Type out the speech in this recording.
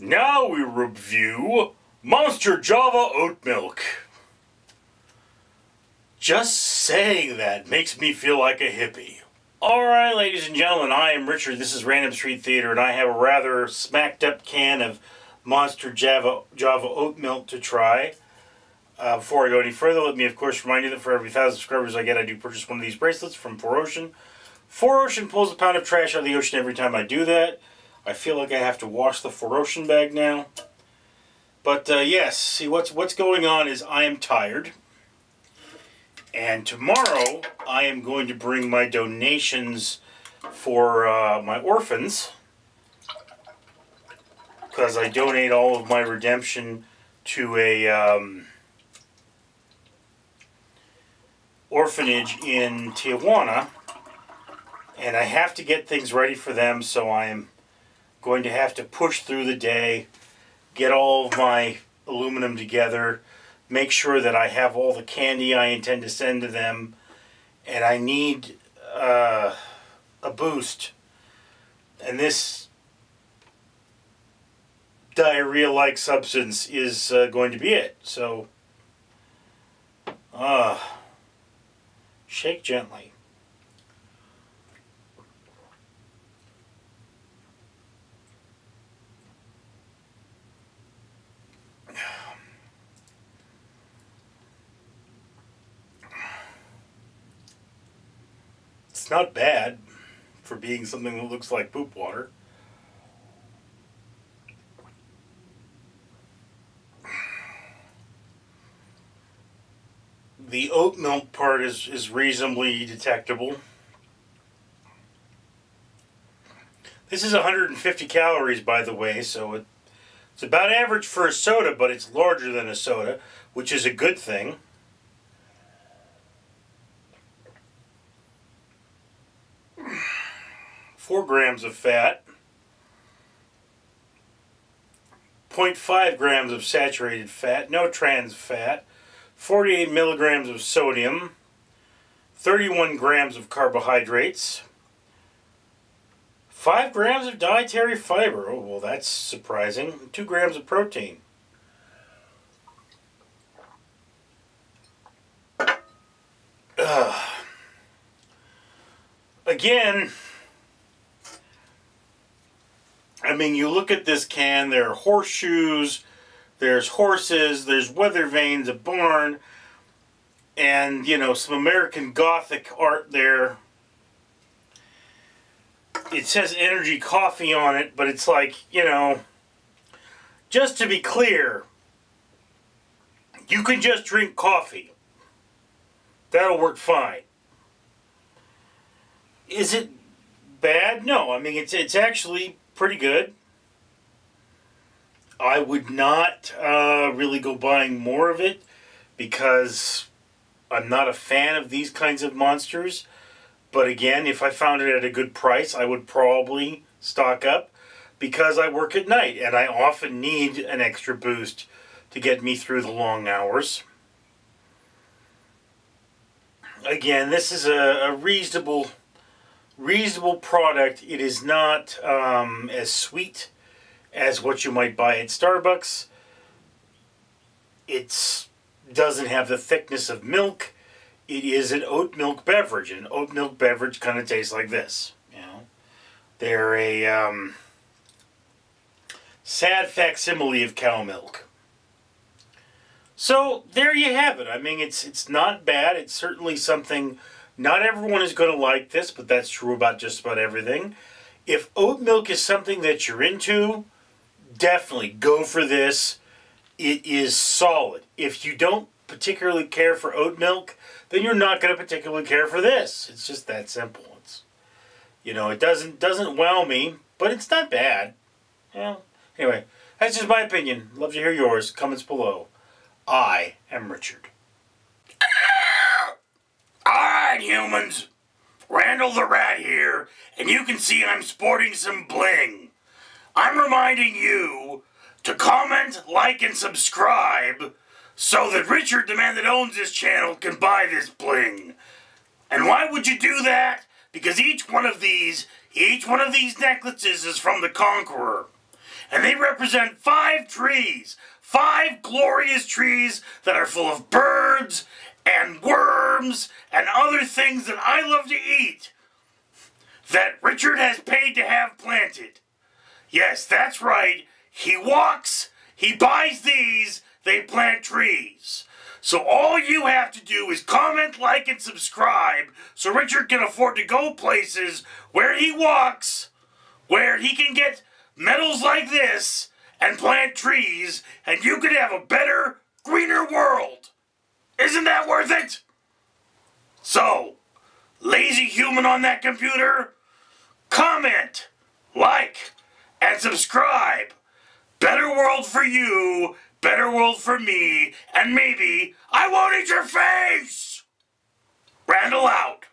Now we review Monster Java Oat Milk. Just saying that makes me feel like a hippie. Alright, ladies and gentlemen, I am Richard. This is Random Street Theater, and I have a rather smacked up can of Monster Java Oat Milk to try. Before I go any further, let me of course remind you that for every 1,000 subscribers I get, I do purchase one of these bracelets from 4ocean. 4ocean pulls a pound of trash out of the ocean every time I do that. I feel like I have to wash the Forotian bag now. But yes, see what's going on is I am tired. And tomorrow I am going to bring my donations for my orphans, because I donate all of my redemption to a orphanage in Tijuana. And I have to get things ready for them, so I am going to have to push through the day, get all of my aluminum together, make sure that I have all the candy I intend to send to them, and I need a boost. And this diarrhea-like substance is going to be it. So, shake gently. It's not bad for being something that looks like poop water. The oat milk part is reasonably detectable. This is 150 calories, by the way, so it's about average for a soda, but it's larger than a soda, which is a good thing. Four grams of fat, 0.5 grams of saturated fat, no trans fat, 48 milligrams of sodium, 31 grams of carbohydrates, 5 grams of dietary fiber, oh well that's surprising, 2 grams of protein. Again, I mean, you look at this can, there are horseshoes, there's horses, there's weather vanes, a barn, and, you know, some American Gothic art there. It says energy coffee on it, but it's like, you know, just to be clear, you can just drink coffee. That'll work fine. Is it bad? No, I mean, it's actually pretty good. I would not really go buying more of it because I'm not a fan of these kinds of monsters. But again, if I found it at a good price, I would probably stock up because I work at night and I often need an extra boost to get me through the long hours. Again, this is a reasonable product. It is not as sweet as what you might buy at Starbucks. It doesn't have the thickness of milk. It is an oat milk beverage. An oat milk beverage kind of tastes like this. You know, they're a sad facsimile of cow milk. So there you have it. I mean, it's not bad. It's certainly something. Not everyone is going to like this, but that's true about just about everything. If oat milk is something that you're into, definitely go for this. It is solid. If you don't particularly care for oat milk, then you're not going to particularly care for this. It's just that simple. It's, you know, it doesn't wow me, but it's not bad. Yeah. Anyway, that's just my opinion. Love to hear yours. Comments below. I am Richard. Alright, humans, Randall the Rat here, and you can see I'm sporting some bling. I'm reminding you to comment, like, and subscribe so that Richard, the man that owns this channel, can buy this bling. And why would you do that? Because each one of these necklaces is from the Conqueror. and they represent 5 trees. 5 glorious trees that are full of birds and worms and other things that I love to eat that Richard has paid to have planted. Yes, that's right. He walks, he buys these, they plant trees. So all you have to do is comment, like, and subscribe so Richard can afford to go places where he walks, where he can get medals like this and plant trees, and you could have a better, greener world. Isn't that worth it? So, lazy human on that computer, comment, like, and subscribe. Better world for you, better world for me, and maybe I won't eat your face! Randall out.